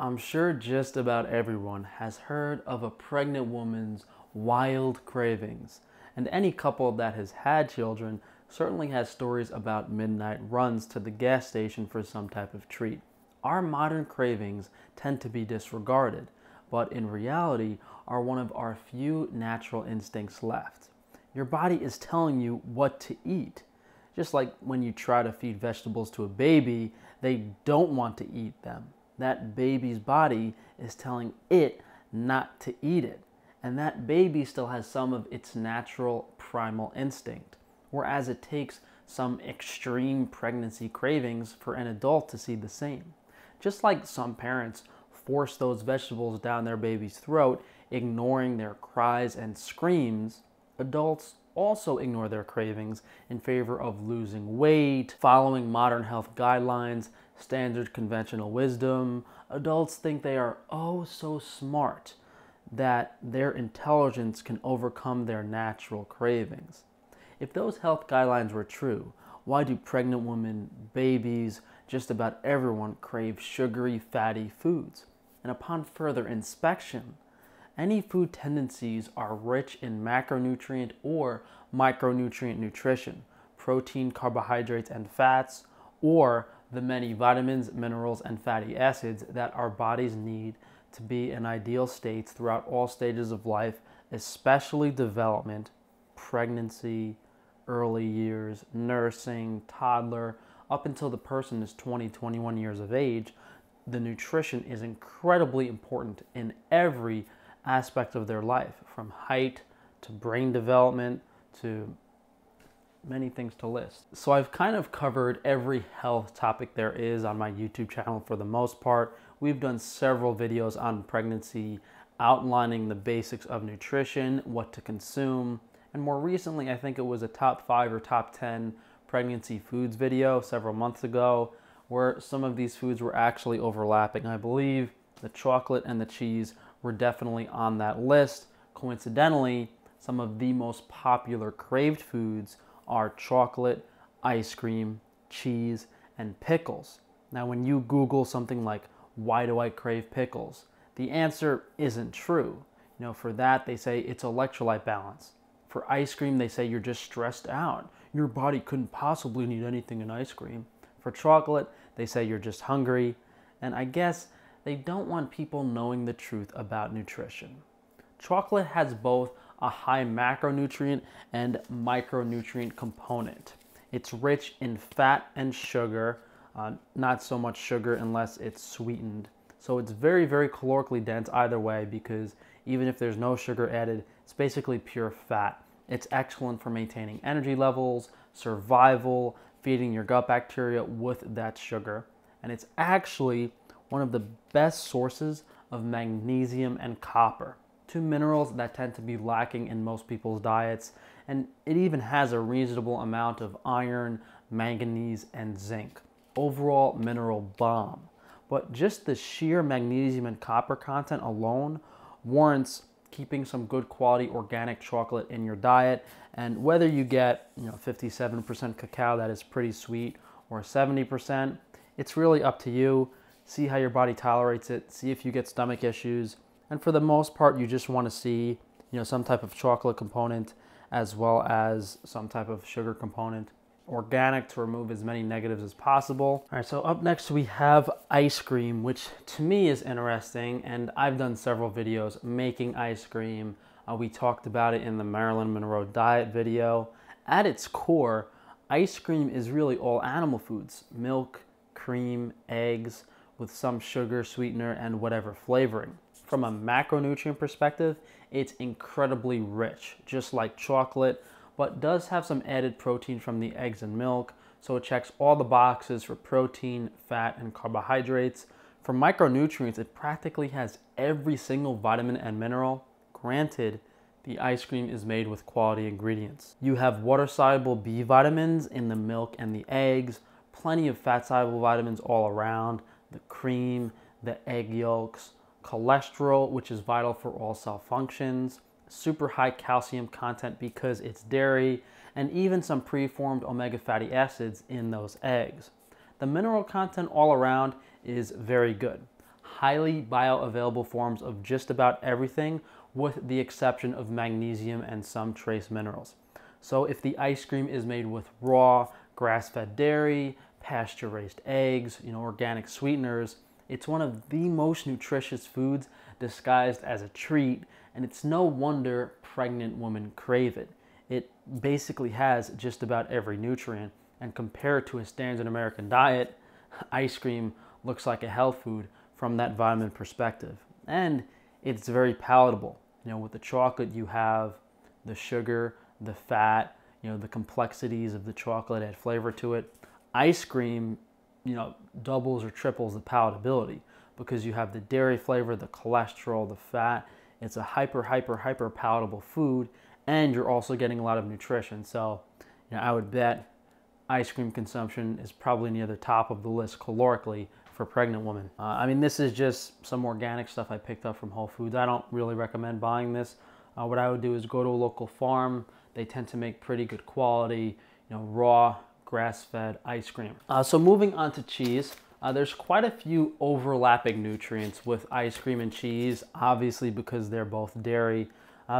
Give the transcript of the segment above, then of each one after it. I'm sure just about everyone has heard of a pregnant woman's wild cravings, and any couple that has had children certainly has stories about midnight runs to the gas station for some type of treat. Our modern cravings tend to be disregarded, but in reality are one of our few natural instincts left. Your body is telling you what to eat. Just like when you try to feed vegetables to a baby, they don't want to eat them. That baby's body is telling it not to eat it. And that baby still has some of its natural primal instinct, whereas it takes some extreme pregnancy cravings for an adult to see the same. Just like some parents force those vegetables down their baby's throat, ignoring their cries and screams, adults also ignore their cravings in favor of losing weight, following modern health guidelines, standard conventional wisdom. Adults think they are oh so smart that their intelligence can overcome their natural cravings. If those health guidelines were true, why do pregnant women, babies, just about everyone crave sugary, fatty foods? And upon further inspection, any food tendencies are rich in macronutrient or micronutrient nutrition, protein, carbohydrates, and fats, or the many vitamins, minerals, and fatty acids that our bodies need to be in ideal states throughout all stages of life, especially development, pregnancy, early years, nursing, toddler, up until the person is 20, 21 years of age. The nutrition is incredibly important in every aspect of their life, from height to brain development to many things to list. So I've kind of covered every health topic there is on my YouTube channel for the most part. We've done several videos on pregnancy, outlining the basics of nutrition, what to consume, and more recently, I think it was a top 5 or top 10 pregnancy foods video several months ago, where some of these foods were actually overlapping. I believe the chocolate and the cheese were definitely on that list. Coincidentally, some of the most popular craved foods are chocolate, ice cream, cheese, and pickles. Now, when you Google something like, why do I crave pickles? The answer isn't true. You know, for that, they say it's electrolyte balance. For ice cream, they say you're just stressed out. Your body couldn't possibly need anything in ice cream. For chocolate, they say you're just hungry. And I guess they don't want people knowing the truth about nutrition. Chocolate has both a high macronutrient and micronutrient component. It's rich in fat and sugar, not so much sugar unless it's sweetened. So it's very, very calorically dense either way, because even if there's no sugar added, it's basically pure fat. It's excellent for maintaining energy levels, survival, feeding your gut bacteria with that sugar. And it's actually one of the best sources of magnesium and copper, two minerals that tend to be lacking in most people's diets. And it even has a reasonable amount of iron, manganese, and zinc. Overall mineral bomb. But just the sheer magnesium and copper content alone warrants keeping some good quality organic chocolate in your diet. And whether you get 57% cacao that is pretty sweet or 70%, it's really up to you. See how your body tolerates it, see if you get stomach issues. And for the most part, you just want to see some type of chocolate component as well as some type of sugar component. Organic to remove as many negatives as possible. All right, so up next we have ice cream, which to me is interesting, and I've done several videos making ice cream. We talked about it in the Marilyn Monroe diet video. At its core, ice cream is really all animal foods, milk, cream, eggs, with some sugar, sweetener, and whatever flavoring. From a macronutrient perspective, it's incredibly rich, just like chocolate, but does have some added protein from the eggs and milk, so it checks all the boxes for protein, fat, and carbohydrates. For micronutrients, it practically has every single vitamin and mineral. Granted, the ice cream is made with quality ingredients. You have water-soluble B vitamins in the milk and the eggs, plenty of fat-soluble vitamins all around, the cream, the egg yolks, cholesterol, which is vital for all cell functions, super high calcium content because it's dairy, and even some preformed omega fatty acids in those eggs. The mineral content all around is very good. highly bioavailable forms of just about everything, with the exception of magnesium and some trace minerals. So if the ice cream is made with raw, grass-fed dairy, pasture-raised eggs, organic sweeteners, it's one of the most nutritious foods disguised as a treat, and it's no wonder pregnant women crave it. It basically has just about every nutrient, and compared to a standard American diet, ice cream looks like a health food from that vitamin perspective. And it's very palatable. With the chocolate you have the sugar, the fat, the complexities of the chocolate add flavor to it. Ice cream, doubles or triples the palatability because you have the dairy flavor, the cholesterol, the fat. It's a hyper palatable food, and you're also getting a lot of nutrition. So, I would bet ice cream consumption is probably near the top of the list calorically for pregnant women. This is just some organic stuff I picked up from Whole Foods. I don't really recommend buying this. What I would do is go to a local farm. They tend to make pretty good quality, raw, grass-fed ice cream. So moving on to cheese, there's quite a few overlapping nutrients with ice cream and cheese, obviously because they're both dairy.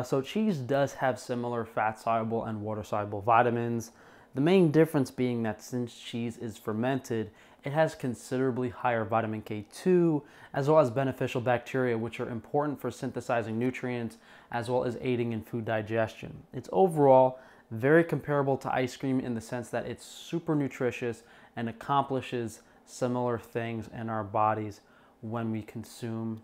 So cheese does have similar fat-soluble and water-soluble vitamins. The main difference being that since cheese is fermented, it has considerably higher vitamin K2, as well as beneficial bacteria, which are important for synthesizing nutrients, as well as aiding in food digestion. It's overall very comparable to ice cream in the sense that it's super nutritious and accomplishes similar things in our bodies when we consume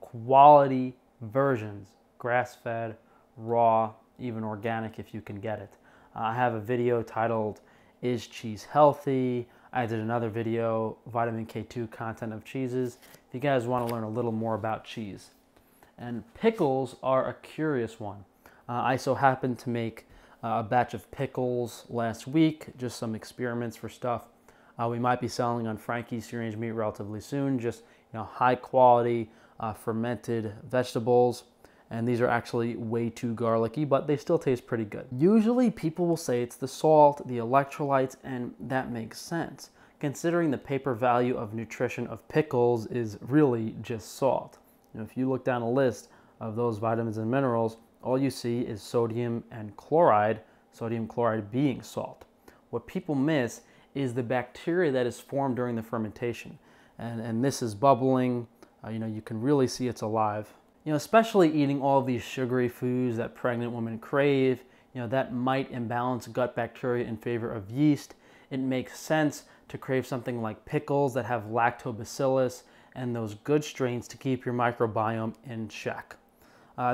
quality versions, grass-fed, raw, even organic if you can get it. I have a video titled, Is Cheese Healthy? I did another video, Vitamin K2 Content of Cheeses, if you guys want to learn a little more about cheese. And pickles are a curious one. I so happened to make a batch of pickles last week, just some experiments for stuff. We might be selling on Frankie's Free Range Meat relatively soon, just high quality fermented vegetables. And these are actually way too garlicky, but they still taste pretty good. Usually people will say it's the salt, the electrolytes, and that makes sense, considering the paper value of nutrition of pickles is really just salt. If you look down a list of those vitamins and minerals, all you see is sodium and chloride, sodium chloride being salt. What people miss is the bacteria that is formed during the fermentation. And this is bubbling, you can really see it's alive. Especially eating all these sugary foods that pregnant women crave, that might imbalance gut bacteria in favor of yeast. It makes sense to crave something like pickles that have lactobacillus and those good strains to keep your microbiome in check.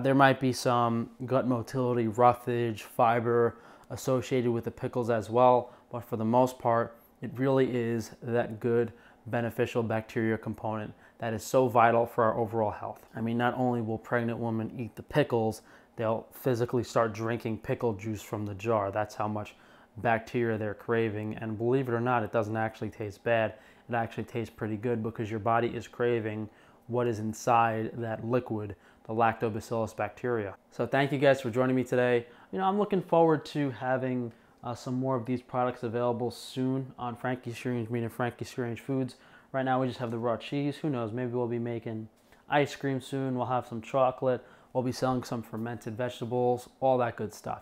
There might be some gut motility, roughage, fiber associated with the pickles as well, but for the most part, it really is that good beneficial bacteria component that is so vital for our overall health. Not only will pregnant women eat the pickles, they'll physically start drinking pickle juice from the jar. That's how much bacteria they're craving. And believe it or not, it doesn't actually taste bad. It actually tastes pretty good because your body is craving what is inside that liquid, the lactobacillus bacteria. So thank you guys for joining me today. I'm looking forward to having some more of these products available soon on Frankie's Free Range Meat and Frankie's Free Range Foods. Right now we just have the raw cheese. Who knows, maybe we'll be making ice cream soon. We'll have some chocolate. We'll be selling some fermented vegetables, all that good stuff.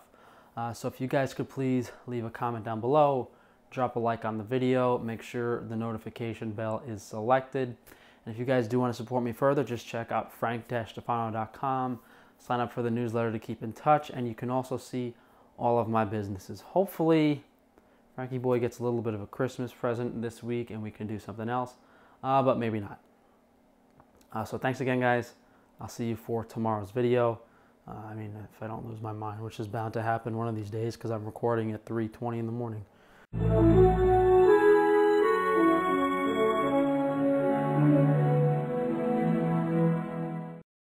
So if you guys could please leave a comment down below, drop a like on the video, make sure the notification bell is selected. And if you guys do want to support me further, just check out frank-tufano.com, sign up for the newsletter to keep in touch, and you can also see all of my businesses. Hopefully, Frankie Boy gets a little bit of a Christmas present this week and we can do something else, but maybe not. So thanks again, guys. I'll see you for tomorrow's video. If I don't lose my mind, which is bound to happen one of these days because I'm recording at 3:20 in the morning.